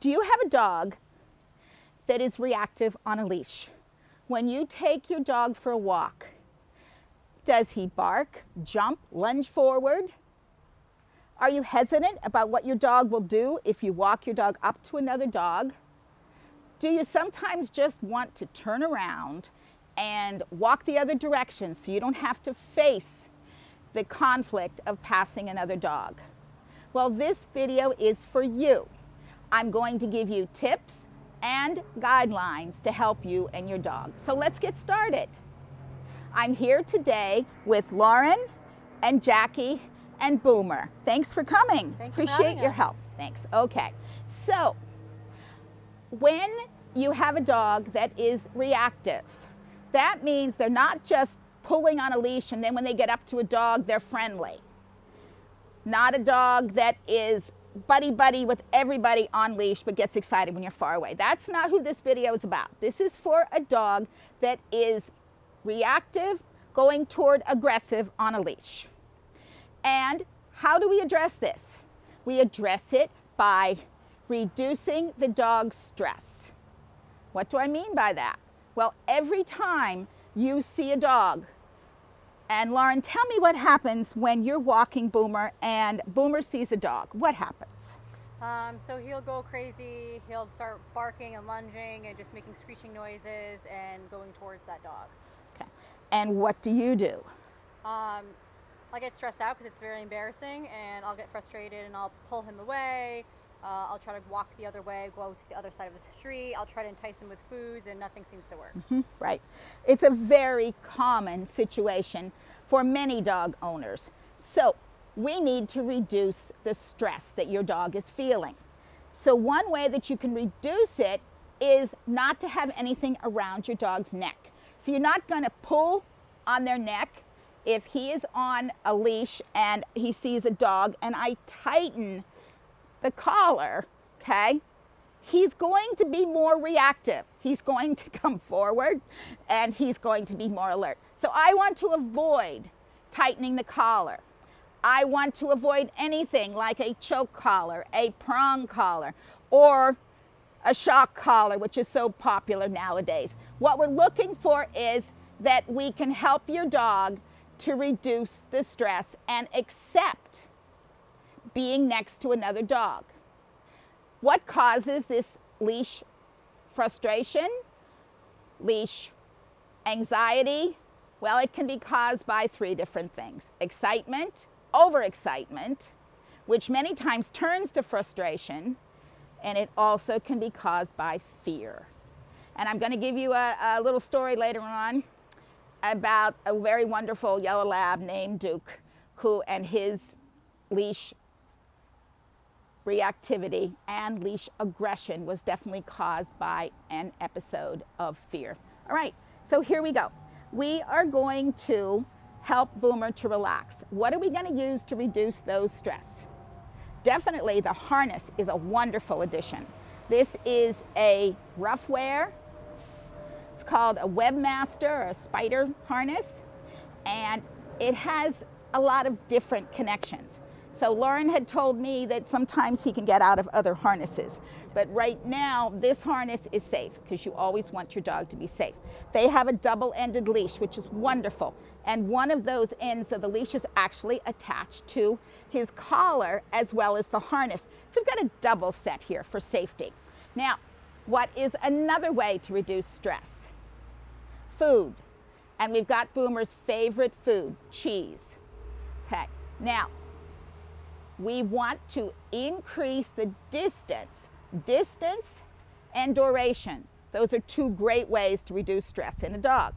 Do you have a dog that is reactive on a leash? When you take your dog for a walk, does he bark, jump, lunge forward? Are you hesitant about what your dog will do if you walk your dog up to another dog? Do you sometimes just want to turn around and walk the other direction so you don't have to face the conflict of passing another dog? Well, this video is for you. I'm going to give you tips and guidelines to help you and your dog. So let's get started. I'm here today with Lauren and Jackie and Boomer. Thanks for coming. Thank you. Appreciate your help. Thanks. Okay. So when you have a dog that is reactive, that means they're not just pulling on a leash and then when they get up to a dog, they're friendly. Not a dog that is buddy-buddy with everybody on leash but gets excited when you're far away. That's not who this video is about. This is for a dog that is reactive, going toward aggressive on a leash. And how do we address this? We address it by reducing the dog's stress. What do I mean by that? Well, every time you see a dog, and Lauren, tell me what happens when you're walking Boomer and Boomer sees a dog. What happens? So he'll go crazy. He'll start barking and lunging and just making screeching noises and going towards that dog. Okay. And what do you do? I get stressed out because it's very embarrassing, and I'll get frustrated and I'll pull him away. I'll try to walk the other way, go to the other side of the street. I'll try to entice him with foods, and nothing seems to work. Mm-hmm. Right. It's a very common situation for many dog owners. So we need to reduce the stress that your dog is feeling. So one way that you can reduce it is not to have anything around your dog's neck. So you're not going to pull on their neck. If he is on a leash and he sees a dog and I tighten the collar, okay, he's going to be more reactive. He's going to come forward and he's going to be more alert. So I want to avoid tightening the collar. I want to avoid anything like a choke collar, a prong collar, or a shock collar, which is so popular nowadays. What we're looking for is that we can help your dog to reduce the stress and accept being next to another dog. What causes this leash frustration, leash anxiety? Well, it can be caused by three different things. Excitement, overexcitement, which many times turns to frustration, and it also can be caused by fear. And I'm going to give you a little story later on about a very wonderful yellow lab named Duke, who and his leash reactivity and leash aggression was definitely caused by an episode of fear. All right, so here we go. We are going to help Boomer to relax. What are we going to use to reduce those stress? Definitely the harness is a wonderful addition. This is a Ruff Wear. It's called a Webmaster or a spider harness, and it has a lot of different connections. So Lauren had told me that sometimes he can get out of other harnesses, but right now this harness is safe because you always want your dog to be safe. They have a double-ended leash, which is wonderful, and one of those ends of the leash is actually attached to his collar as well as the harness. So we've got a double set here for safety. Now, what is another way to reduce stress? Food. And we've got Boomer's favorite food, cheese. Okay, now, we want to increase the distance and duration. Those are two great ways to reduce stress in a dog.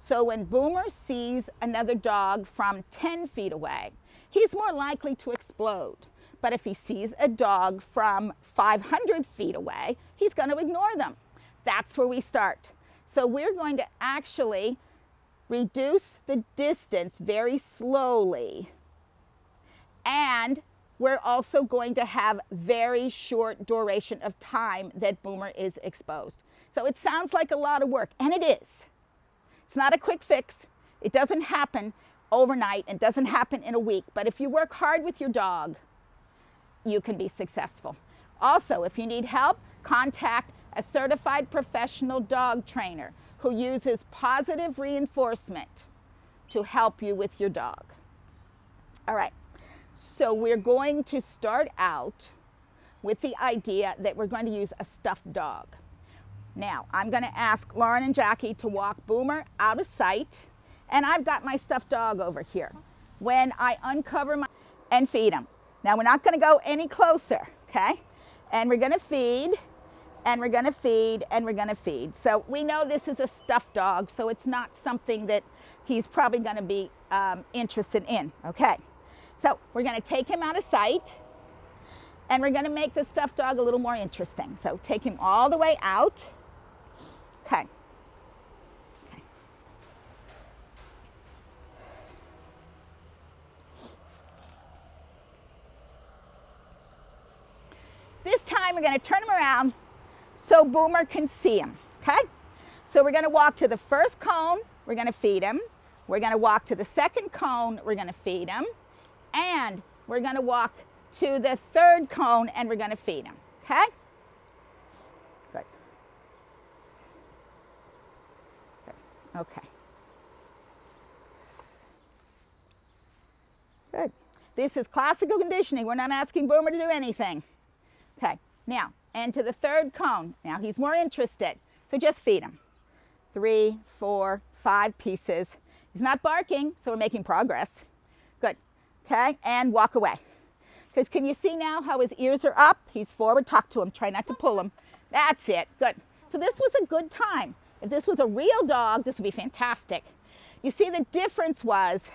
So when Boomer sees another dog from 10 feet away, he's more likely to explode. But if he sees a dog from 500 feet away, he's going to ignore them. That's where we start. So we're going to actually reduce the distance very slowly, and we're also going to have very short duration of time that Boomer is exposed. So it sounds like a lot of work, and it is. It's not a quick fix. It doesn't happen overnight and doesn't happen in a week, but if you work hard with your dog, you can be successful. Also, if you need help, contact a certified professional dog trainer who uses positive reinforcement to help you with your dog. All right, so we're going to start out with the idea that we're going to use a stuffed dog. Now, I'm going to ask Lauren and Jackie to walk Boomer out of sight, and I've got my stuffed dog over here. When I uncover my and feed him. Now, we're not going to go any closer, okay? And we're going to feed, and we're going to feed, and we're going to feed. So we know this is a stuffed dog, so it's not something that he's probably going to be interested in, okay? So we're going to take him out of sight, and we're going to make the stuffed dog a little more interesting. So take him all the way out, okay? This time we're going to turn him around so Boomer can see him, okay? So we're going to walk to the first cone, we're going to feed him. We're going to walk to the second cone, we're going to feed him. And we're going to walk to the third cone and we're going to feed him, okay? Good. Good. Okay. Good. This is classical conditioning. We're not asking Boomer to do anything. Okay, now, and to the third cone. Now he's more interested, so just feed him. 3, 4, 5 pieces. He's not barking, so we're making progress. Good, okay, and walk away. Because can you see now how his ears are up? He's forward, talk to him, try not to pull him. That's it, good. So this was a good time. If this was a real dog, this would be fantastic. You see, the difference was,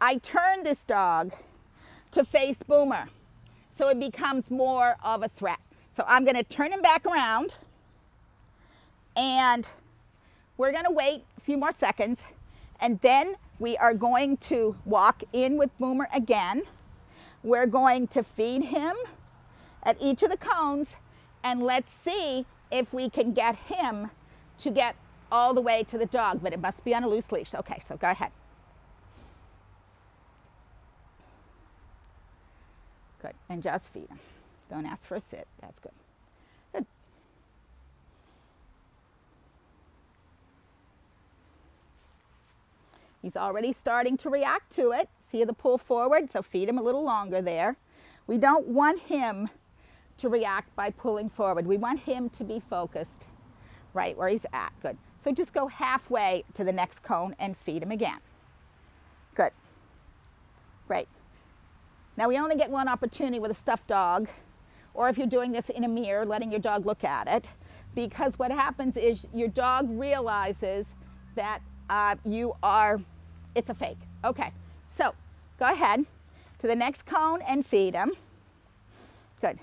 I turned this dog to face Boomer. So it becomes more of a threat. So I'm going to turn him back around and we're going to wait a few more seconds and then we are going to walk in with Boomer again. We're going to feed him at each of the cones and let's see if we can get him to get all the way to the dog, but it must be on a loose leash. Okay, so go ahead. Good, and just feed him. Don't ask for a sit, that's good. Good. He's already starting to react to it. See the pull forward, so feed him a little longer there. We don't want him to react by pulling forward. We want him to be focused right where he's at, good. So just go halfway to the next cone and feed him again. Good, great. Now we only get one opportunity with a stuffed dog, or if you're doing this in a mirror, letting your dog look at it, because what happens is your dog realizes that it's a fake. Okay, so go ahead to the next cone and feed him. Good.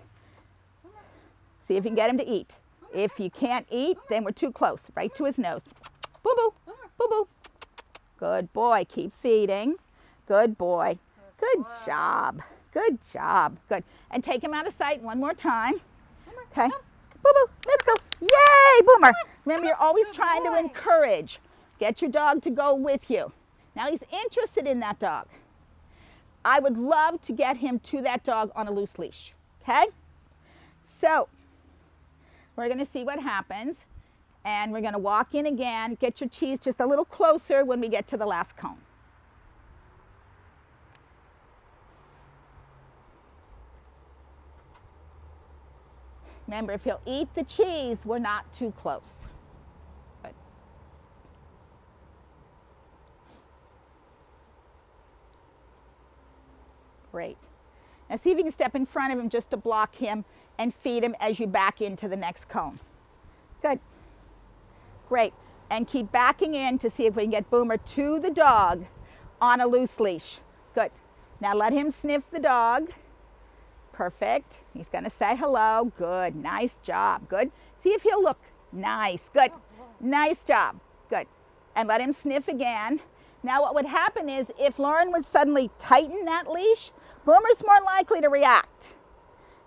See if you can get him to eat. If you can't eat, then we're too close, right to his nose. Boo boo, boo boo. Good boy, keep feeding. Good boy. Good job. Good job. Good. And take him out of sight one more time. Okay. Boo boo. Let's go. Yay, Boomer. Remember, you're always trying to encourage. Get your dog to go with you. Now he's interested in that dog. I would love to get him to that dog on a loose leash. Okay? So we're going to see what happens. And we're going to walk in again. Get your cheese just a little closer when we get to the last cone. Remember, if he'll eat the cheese, we're not too close. Good. Great. Now see if you can step in front of him just to block him and feed him as you back into the next cone. Good. Great. And keep backing in to see if we can get Boomer to the dog on a loose leash. Good. Now let him sniff the dog. Perfect. He's going to say hello. Good. Nice job. Good. See if he'll look. Nice. Good. Nice job. Good. And let him sniff again. Now what would happen is if Lauren would suddenly tighten that leash, Boomer's more likely to react.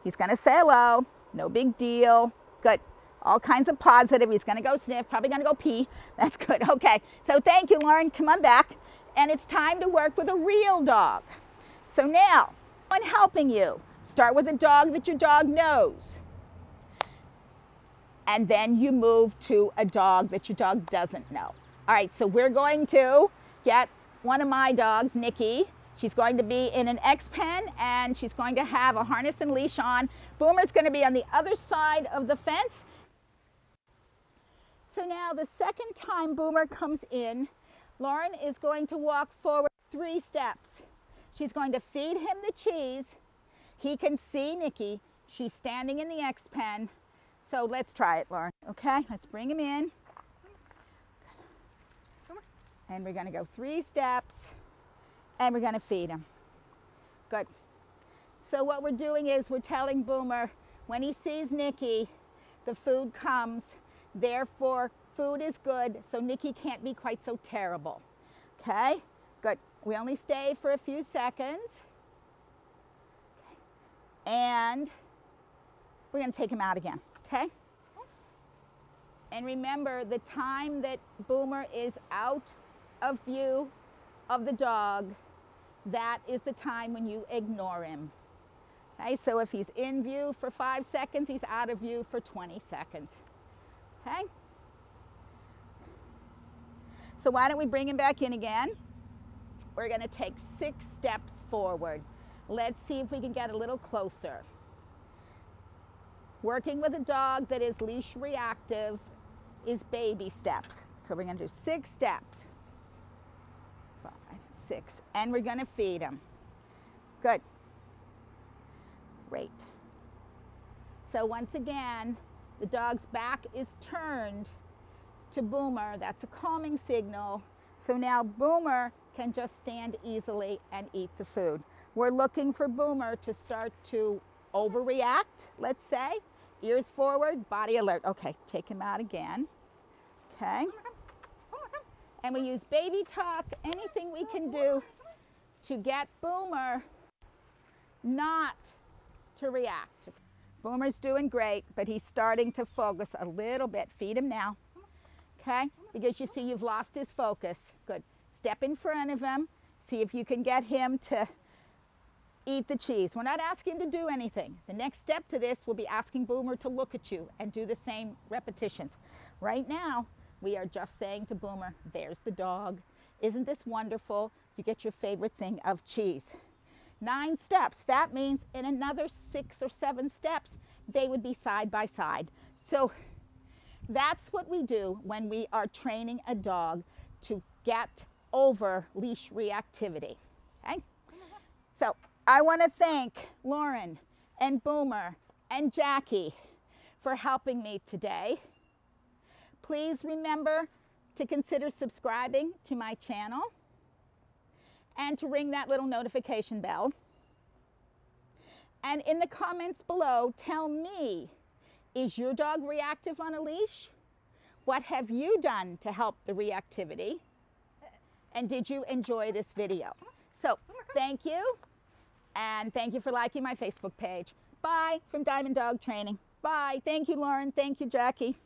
He's going to say hello. No big deal. Good. All kinds of positive. He's going to go sniff. Probably going to go pee. That's good. Okay. So thank you, Lauren. Come on back. And it's time to work with a real dog. So now, I'm helping you. Start with a dog that your dog knows. And then you move to a dog that your dog doesn't know. All right, so we're going to get one of my dogs, Nikki. She's going to be in an X pen, and she's going to have a harness and leash on. Boomer's going to be on the other side of the fence. So now the second time Boomer comes in, Lauren is going to walk forward 3 steps. She's going to feed him the cheese. He can see Nikki. She's standing in the X pen. So let's try it, Lauren. Okay, let's bring him in. And we're going to go 3 steps. And we're going to feed him. Good. So what we're doing is we're telling Boomer, when he sees Nikki, the food comes. Therefore, food is good, so Nikki can't be quite so terrible. Okay? Good. We only stay for a few seconds. And we're going to take him out again. Okay? And remember, the time that Boomer is out of view of the dog, that is the time when you ignore him. Okay, so if he's in view for 5 seconds, he's out of view for 20 seconds. Okay? So why don't we bring him back in again? We're going to take 6 steps forward. Let's see if we can get a little closer. Working with a dog that is leash reactive is baby steps. So we're going to do 6 steps. 5, 6, and we're going to feed him. Good. Great. So once again, the dog's back is turned to Boomer. That's a calming signal. So now Boomer can just stand easily and eat the food. We're looking for Boomer to start to overreact, let's say. Ears forward, body alert. Okay, take him out again. Okay. And we use baby talk, anything we can do to get Boomer not to react. Boomer's doing great, but he's starting to focus a little bit. Feed him now, okay? Because you see you've lost his focus. Good. Step in front of him. See if you can get him to eat the cheese. We're not asking him to do anything. The next step to this will be asking Boomer to look at you and do the same repetitions. Right now, we are just saying to Boomer, there's the dog. Isn't this wonderful? You get your favorite thing of cheese. 9 steps. That means in another 6 or 7 steps, they would be side by side. So that's what we do when we are training a dog to get over leash reactivity. Okay? So I want to thank Lauren and Boomer and Jackie for helping me today. Please remember to consider subscribing to my channel and to ring that little notification bell. And in the comments below, tell me, is your dog reactive on a leash? What have you done to help the reactivity? And did you enjoy this video? So thank you, and thank you for liking my Facebook page. Bye from Diamond Dog Training. Bye. Thank you, Lauren. Thank you, Jackie.